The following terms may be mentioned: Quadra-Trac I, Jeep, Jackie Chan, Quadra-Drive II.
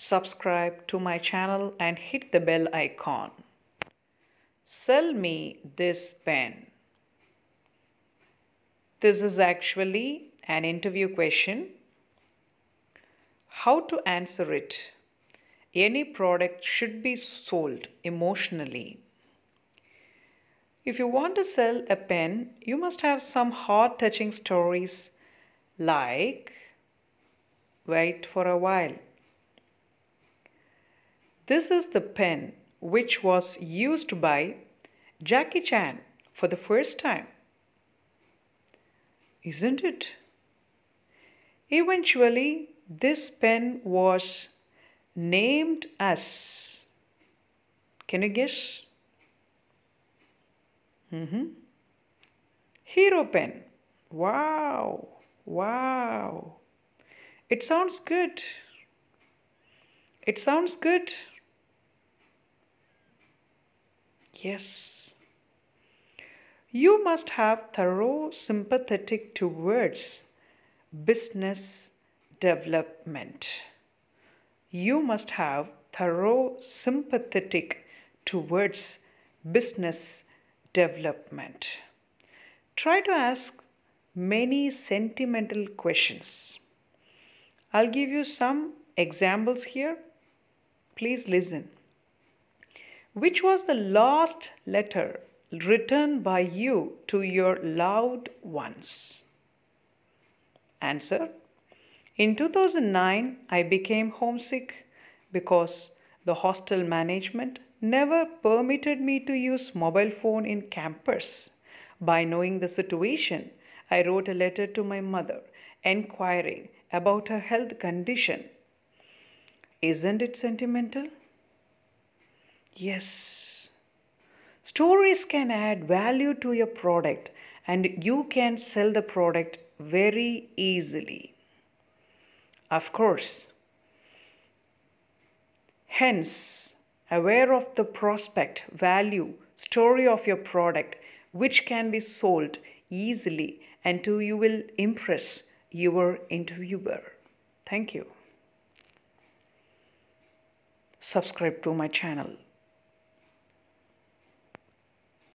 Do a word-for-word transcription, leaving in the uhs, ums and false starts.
Subscribe to my channel and hit the bell icon. Sell me this pen. This is actually an interview question. How to answer it? Any product should be sold emotionally. If you want to sell a pen, you must have some heart-touching stories like wait for a while. This is the pen which was used by Jackie Chan for the first time. Isn't it? Eventually, this pen was named as. Can you guess? Mm-hmm. Hero pen. Wow. Wow. It sounds good. It sounds good. Yes. You must have thorough sympathetic towards business development. You must have thorough sympathetic towards business development. Try to ask many sentimental questions. I'll give you some examples here. Please listen. Which was the last letter written by you to your loved ones? Answer. In two thousand nine, I became homesick because the hostel management never permitted me to use mobile phone in campus. By knowing the situation, I wrote a letter to my mother inquiring about her health condition. Isn't it sentimental? Yes. Stories can add value to your product and you can sell the product very easily. Of course. Hence, aware of the prospect, value, story of your product, which can be sold easily and to you will impress your interviewer. Thank you. Subscribe to my channel.